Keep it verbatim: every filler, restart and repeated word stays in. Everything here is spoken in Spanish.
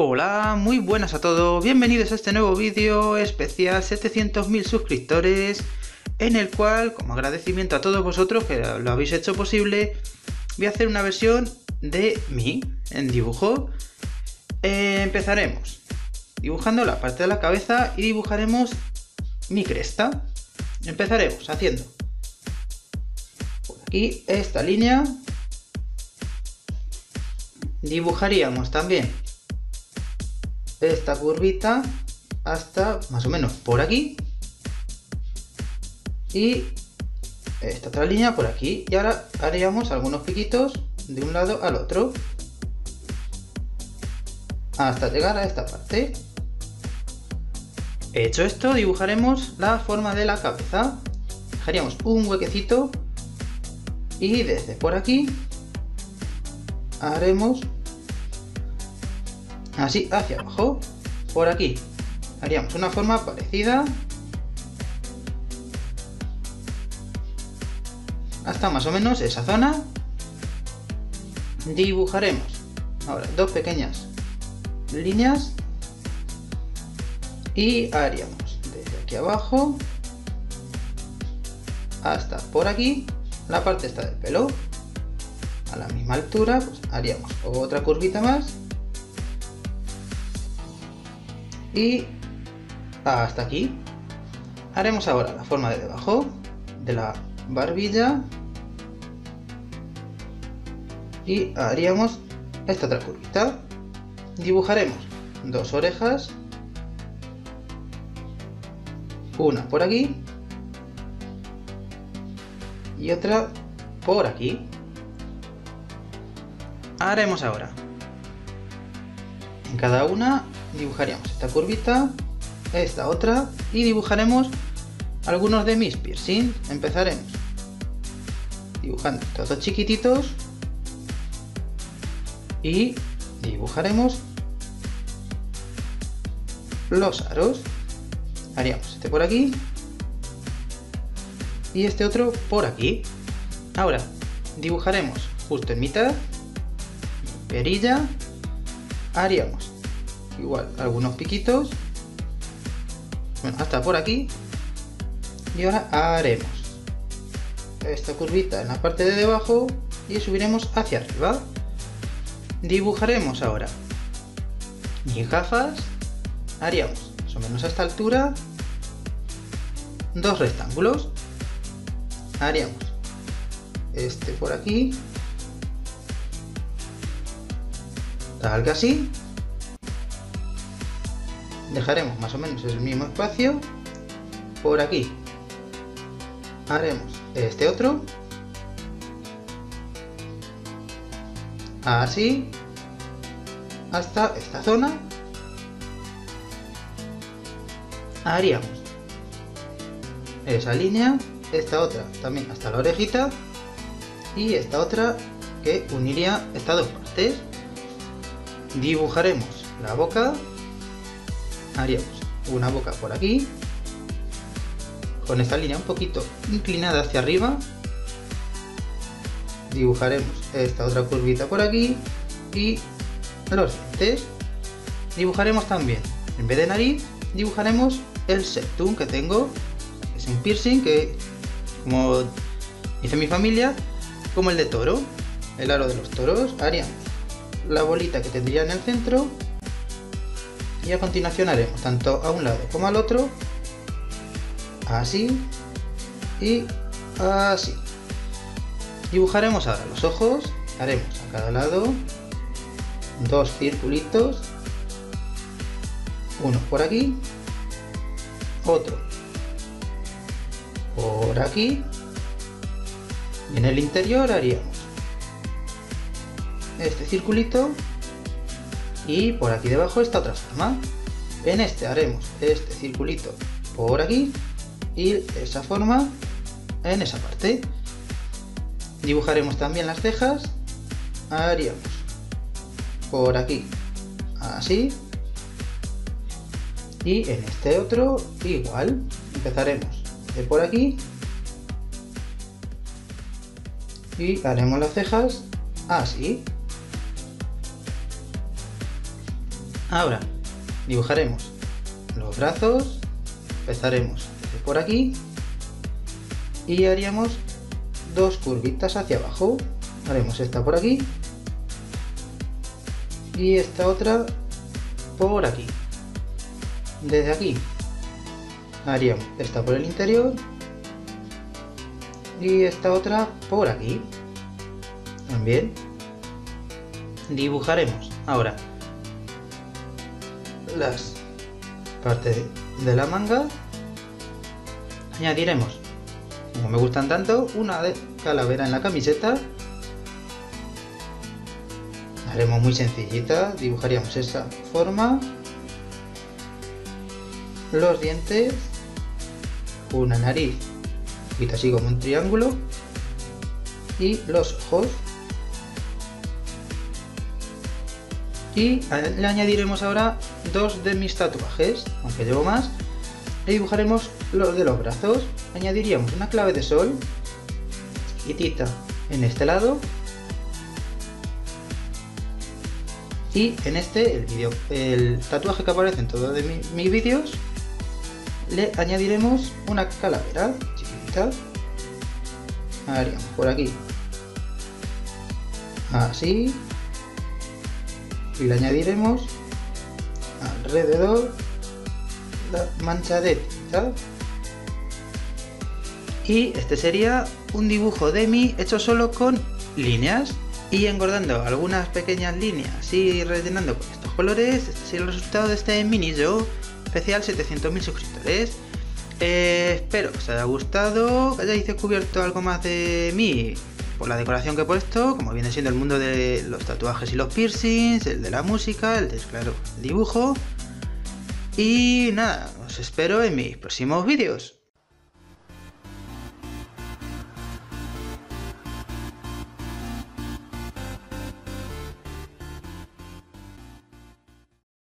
Hola, muy buenas a todos, bienvenidos a este nuevo vídeo especial setecientos mil suscriptores, en el cual, como agradecimiento a todos vosotros que lo habéis hecho posible, voy a hacer una versión de mí en dibujo. Eh, empezaremos dibujando la parte de la cabeza y dibujaremos mi cresta. Empezaremos haciendo por aquí esta línea. Dibujaríamos también esta curvita hasta más o menos por aquí, y esta otra línea por aquí, y ahora haríamos algunos piquitos de un lado al otro hasta llegar a esta parte. Hecho esto, dibujaremos la forma de la cabeza. Dejaríamos un huequecito y desde por aquí haremos así hacia abajo. Por aquí haríamos una forma parecida hasta más o menos esa zona. Dibujaremos ahora dos pequeñas líneas y haríamos desde aquí abajo hasta por aquí la parte esta del pelo. A la misma altura pues haríamos otra curvita más y hasta aquí. Haremos ahora la forma de debajo de la barbilla y haríamos esta otra curvita. Dibujaremos dos orejas, una por aquí y otra por aquí. Haremos ahora en cada una, dibujaríamos esta curvita, esta otra, y dibujaremos algunos de mis piercings. Empezaremos dibujando estos dos chiquititos y dibujaremos los aros. Haríamos este por aquí y este otro por aquí. Ahora dibujaremos justo en mitad perilla, haríamos igual algunos piquitos, bueno, hasta por aquí, y ahora haremos esta curvita en la parte de debajo y subiremos hacia arriba. Dibujaremos ahora mis gafas, haríamos más o menos a esta altura dos rectángulos, haríamos este por aquí tal que así. Dejaremos más o menos el mismo espacio por aquí, haremos este otro así hasta esta zona. Haríamos esa línea, esta otra también hasta la orejita y esta otra que uniría estas dos partes. Dibujaremos la boca, haríamos una boca por aquí con esta línea un poquito inclinada hacia arriba. Dibujaremos esta otra curvita por aquí y los dientes. Dibujaremos también, en vez de nariz, dibujaremos el septum que tengo. Es un piercing que, como dice mi familia, como el de toro, el aro de los toros. Haríamos la bolita que tendría en el centro y a continuación haremos tanto a un lado como al otro así y así. Dibujaremos ahora los ojos, haremos a cada lado dos circulitos, uno por aquí, otro por aquí, y en el interior haríamos este circulito y por aquí debajo esta otra forma. En este haremos este circulito por aquí y esa forma en esa parte. Dibujaremos también las cejas, haríamos por aquí así y en este otro igual. Empezaremos de por aquí y haremos las cejas así. Ahora dibujaremos los brazos, empezaremos desde por aquí y haríamos dos curvitas hacia abajo. Haremos esta por aquí y esta otra por aquí. Desde aquí haríamos esta por el interior y esta otra por aquí también. Dibujaremos ahora las partes de la manga. Añadiremos, como me gustan tanto, una calavera en la camiseta. Haremos muy sencillita, dibujaríamos esa forma, los dientes, una nariz, y así como un triángulo, y los ojos. Y le añadiremos ahora dos de mis tatuajes, aunque llevo más, y dibujaremos los de los brazos. Añadiríamos una clave de sol chiquitita en este lado. Y en este, el, video, el tatuaje que aparece en todos mi, mis vídeos, le añadiremos una calavera chiquita. Haríamos por aquí, así, y le añadiremos alrededor la mancha de tinta. Y este sería un dibujo de mí hecho solo con líneas. Y engordando algunas pequeñas líneas y rellenando con estos colores, este sería el resultado de este mini show especial setecientos mil suscriptores. Eh, espero que os haya gustado, que hayáis descubierto algo más de mí por la decoración que he puesto, como viene siendo el mundo de los tatuajes y los piercings, el de la música, el de, claro, el dibujo. Y nada, os espero en mis próximos vídeos.